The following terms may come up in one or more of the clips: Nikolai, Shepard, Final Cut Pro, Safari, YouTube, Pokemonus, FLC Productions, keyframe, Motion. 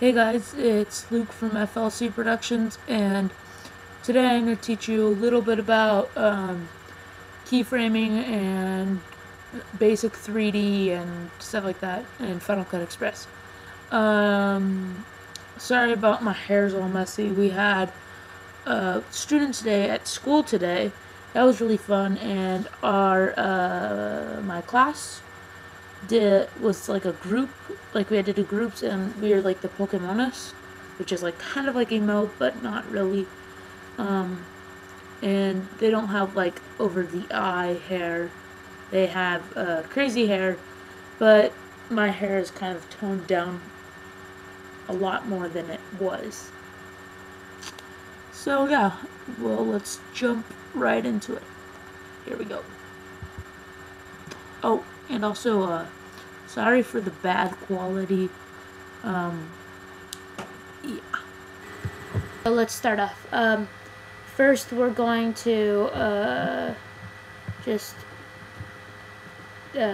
Hey guys, it's Luke from FLC Productions, and today I'm going to teach you a little bit about keyframing and basic 3D and stuff like that in Final Cut Express. Sorry about my hair's all messy. We had a student today at school today. That was really fun, and my class was like a group. Like, we had to do groups, and we were like the Pokemonus, which is like kind of like emote but not really, and they don't have like over the eye hair. They have crazy hair, but my hair is kind of toned down a lot more than it was. So yeah, well, let's jump right into it. Here we go. Oh, and also sorry for the bad quality. So let's start off. First we're going to just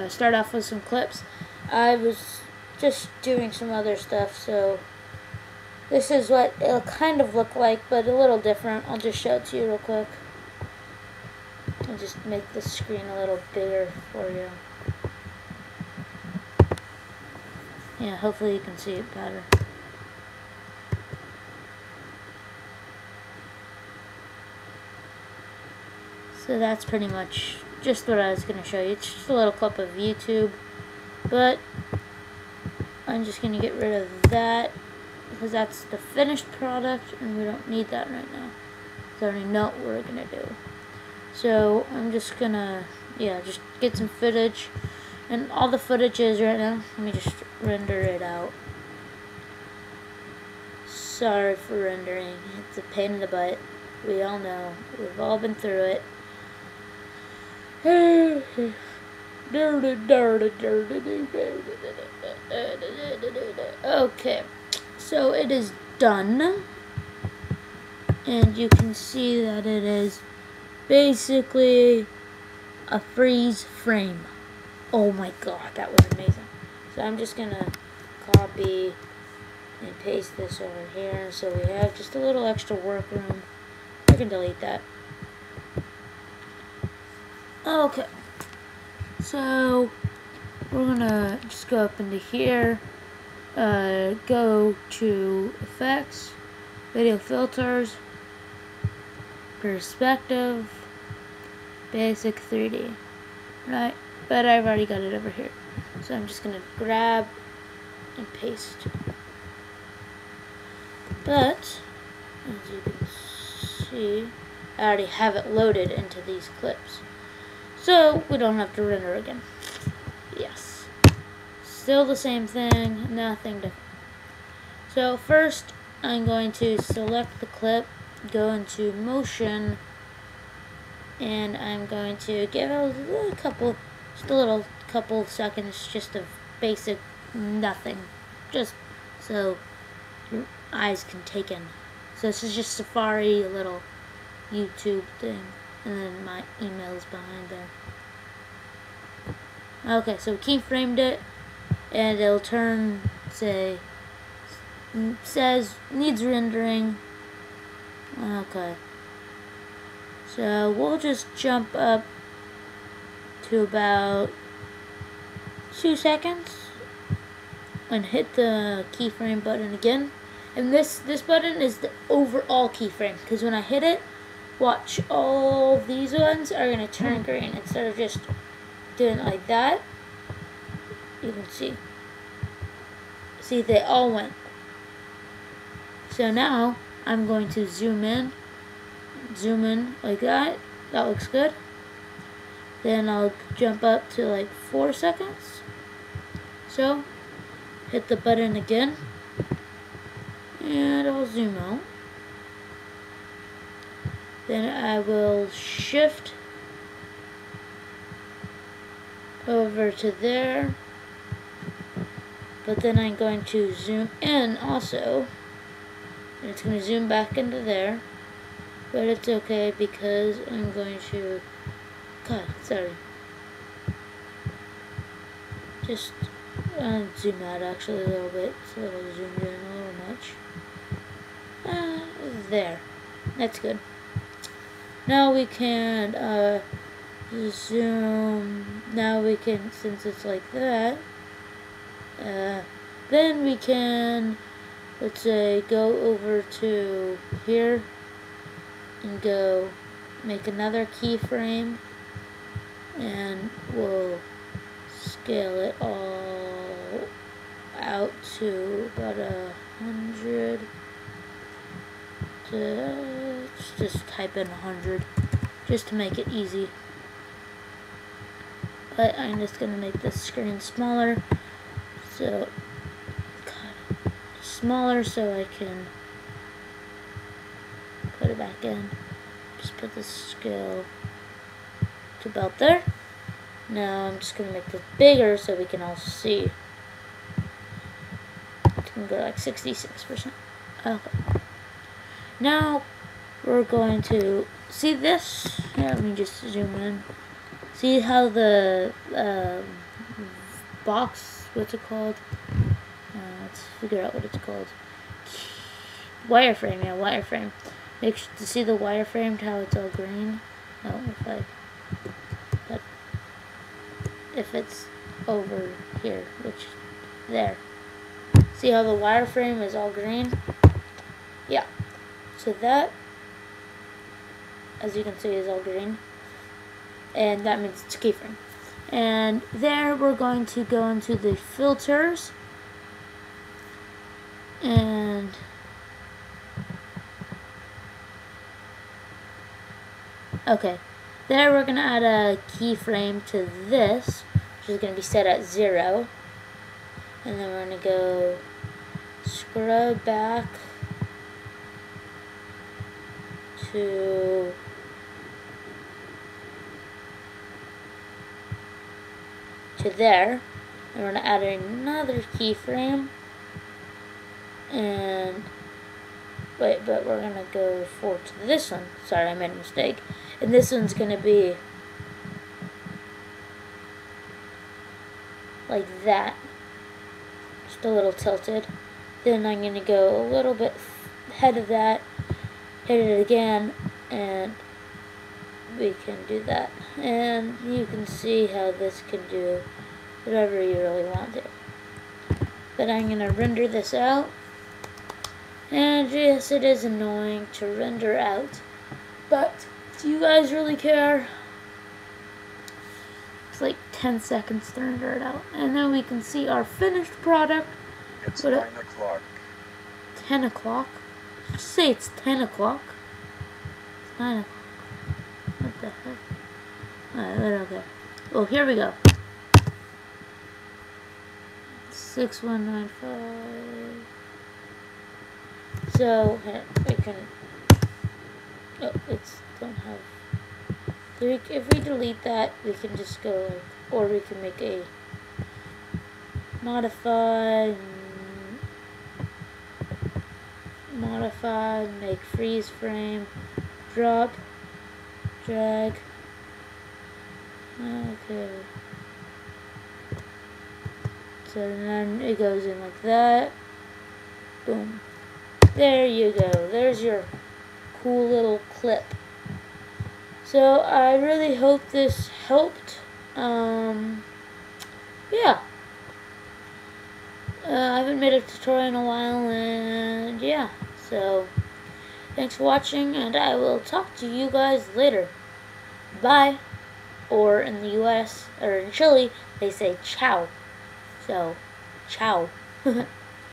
start off with some clips. I was just doing some other stuff, so this is what it'll kind of look like, but a little different. I'll just show it to you real quick. I'll just make the screen a little bigger for you. Yeah, hopefully you can see it better. So that's pretty much just what I was going to show you. It's just a little clip of YouTube, but I'm just going to get rid of that because that's the finished product and we don't need that right now. I already know what we're going to do. So I'm just going to, yeah, just get some footage. And all the footage is right now. Let me just render it out. Sorry for rendering. It's a pain in the butt. We all know. We've all been through it. Okay. So it is done. And you can see that it is basically a freeze frame. Oh my god, that was amazing. So I'm just going to copy and paste this over here so we have just a little extra workroom. I can delete that. Okay. So we're going to just go up into here, go to effects, video filters, perspective, basic 3D, right? But I've already got it over here. So I'm just going to grab and paste. But, as you can see, I already have it loaded into these clips. So we don't have to render again. Yes. Still the same thing, nothing different. So first, I'm going to select the clip, go into Motion, and I'm going to give it a couple seconds just of basic nothing, just so your eyes can take in. So this is just Safari, a little YouTube thing, and then my email's behind there. Okay, so keyframed it, and it'll turn, says needs rendering. Okay, so we'll just jump up to about 2 seconds and hit the keyframe button again. And this button is the overall keyframe, because when I hit it, watch, all these ones are going to turn green instead of just doing it like that. You can see they all went. So now I'm going to zoom in like that. That looks good. Then I'll jump up to like 4 seconds. So, hit the button again. And I'll zoom out. Then I will shift over to there. But then I'm going to zoom in also. And it's going to zoom back into there. But it's okay because I'm going to... God, sorry. Just and zoom out actually a little bit so that I zoomed in a little much. There. That's good. Now we can zoom. Now we can, since it's like that, then we can, let's say, go over to here and go make another keyframe, and we'll scale it all out to about 100. Let's just type in 100 just to make it easy. But I'm just going to make this screen smaller, so I can put it back in. Just put the scale to about there. Now I'm just going to make this bigger so we can all see. It's going to go like 66%. Okay. Now we're going to see this. Here, let me just zoom in. See how the box, what's it called? Let's figure out what it's called. Wireframe, yeah, wireframe. Make sure to see the wireframe, how it's all green. Oh, if it's over here, which there. See how the wireframe is all green? Yeah. So that, as you can see, is all green, and that means it's a keyframe. And there we're going to go into the filters, and okay, there we're going to add a keyframe to this, which is going to be set at 0, and then we're going to go scroll back to there, and we're going to add another keyframe, and wait, but we're going to go forward to this one. Sorry, I made a mistake, and this one's going to be like that, just a little tilted. Then I'm going to go a little bit ahead of that, hit it again, and we can do that. And you can see how this can do whatever you really want to. But I'm going to render this out. And yes, it is annoying to render out, but do you guys really care? It's like 10 seconds to render it out. And then we can see our finished product. It's 9 o'clock. 10 o'clock? Just say it's 10 o'clock. It's 9 o'clock. What the heck? Alright, right, okay. Well, here we go. 6195. So, we can. Oh, it's. Don't have. If we delete that, we can just go. Or we can make a. Modify, make freeze frame, drop, drag. Okay. So then it goes in like that. Boom. There you go. There's your cool little clip. So I really hope this helped. Yeah. I haven't made a tutorial in a while, and yeah. So, thanks for watching, and I will talk to you guys later. Bye. Or in the US, or in Chile, they say ciao. So, ciao.